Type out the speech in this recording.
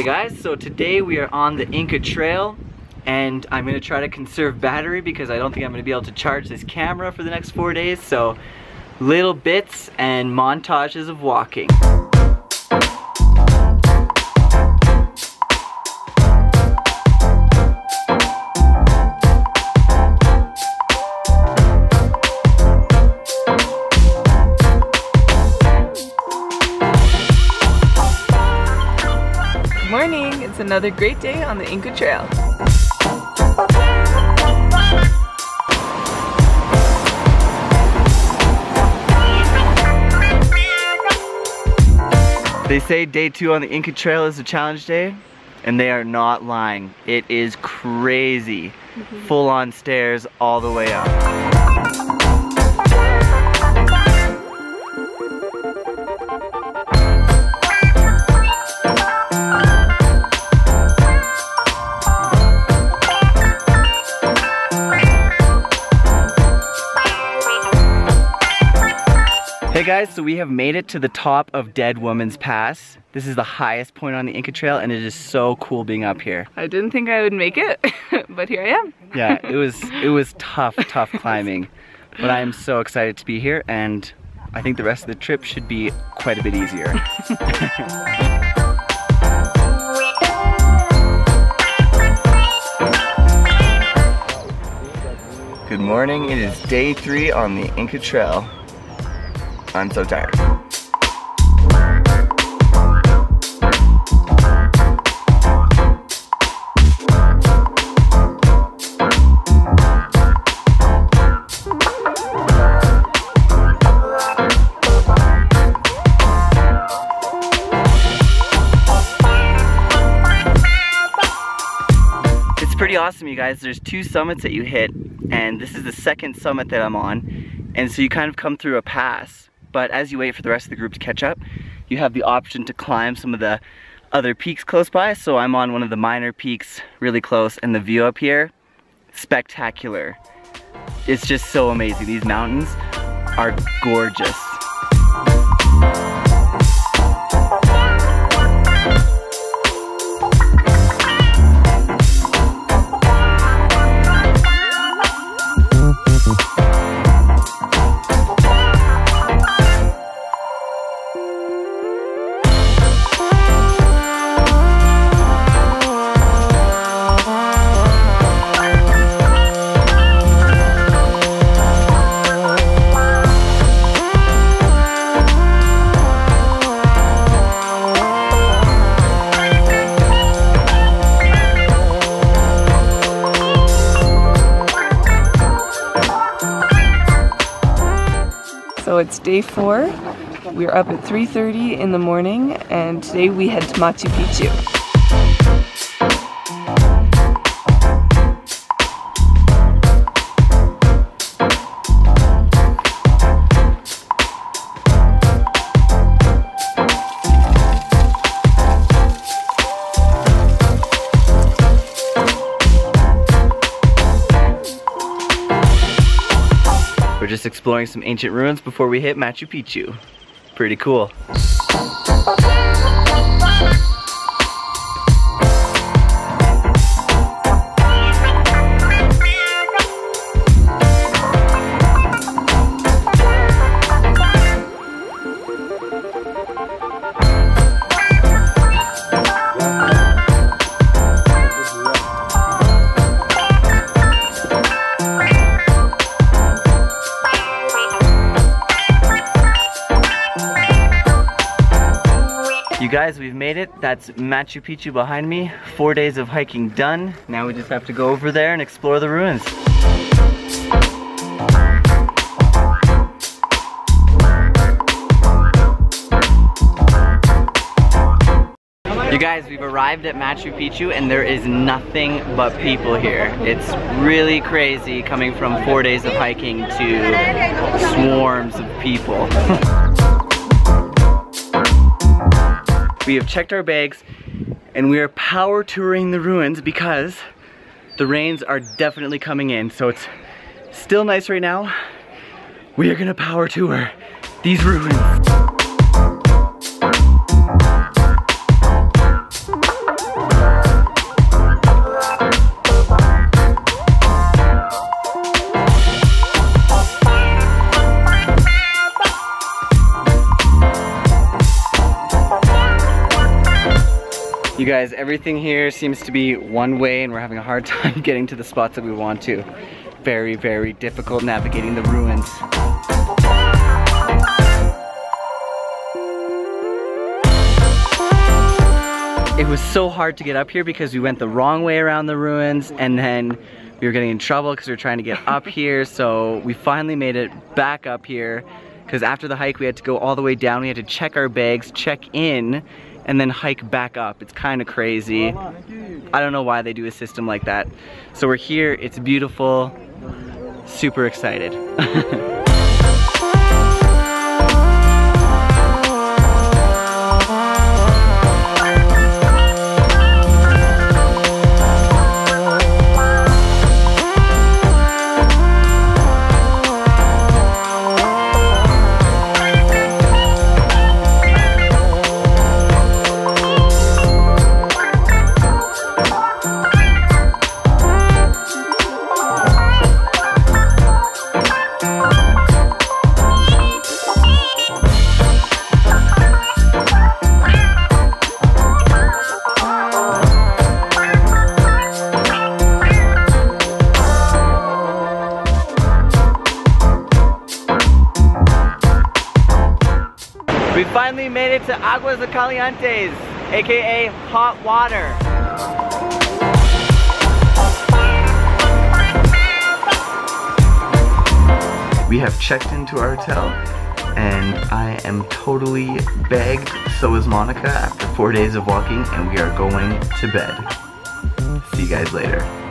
Okay guys, so today we are on the Inca Trail and I'm going to try to conserve battery because I don't think I'm going to be able to charge this camera for the next 4 days, so little bits and montages of walking. Morning! It's another great day on the Inca Trail. They say day 2 on the Inca Trail is a challenge day, and they are not lying. It is crazy. Full on stairs all the way up. Hey guys, so we have made it to the top of Dead Woman's Pass. This is the highest point on the Inca Trail and it is so cool being up here. I didn't think I would make it, but here I am. Yeah, it was tough climbing, but I am so excited to be here and I think the rest of the trip should be quite a bit easier. Good morning, it is day 3 on the Inca Trail. I'm so tired. It's pretty awesome, you guys. There's 2 summits that you hit, and this is the 2nd summit that I'm on. And so you kind of come through a pass. But as you wait for the rest of the group to catch up, you have the option to climb some of the other peaks close by. So I'm on one of the minor peaks really close, and the view up here, spectacular. It's just so amazing. These mountains are gorgeous. So it's day 4, we're up at 3:30 in the morning, and today we head to Machu Picchu. Just exploring some ancient ruins before we hit Machu Picchu. Pretty cool. Guys, we've made it. That's Machu Picchu behind me. 4 days of hiking done. Now we just have to go over there and explore the ruins. You guys, we've arrived at Machu Picchu and there is nothing but people here. It's really crazy coming from 4 days of hiking to swarms of people. We have checked our bags and we are power touring the ruins because the rains are definitely coming in. So it's still nice right now. We are gonna power tour these ruins. guys, everything here seems to be one way and we're having a hard time getting to the spots that we want to. Very, very difficult navigating the ruins. It was so hard to get up here because we went the wrong way around the ruins and then we were getting in trouble because we were trying to get up here, so we finally made it back up here because after the hike we had to go all the way down, we had to check our bags, check in, and then hike back up. It's kind of crazy. I don't know why they do a system like that. So we're here, it's beautiful, super excited. We finally made it to Aguas de Calientes, aka hot water. We have checked into our hotel and I am totally bagged, so is Monica after 4 days of walking, and we are going to bed. See you guys later.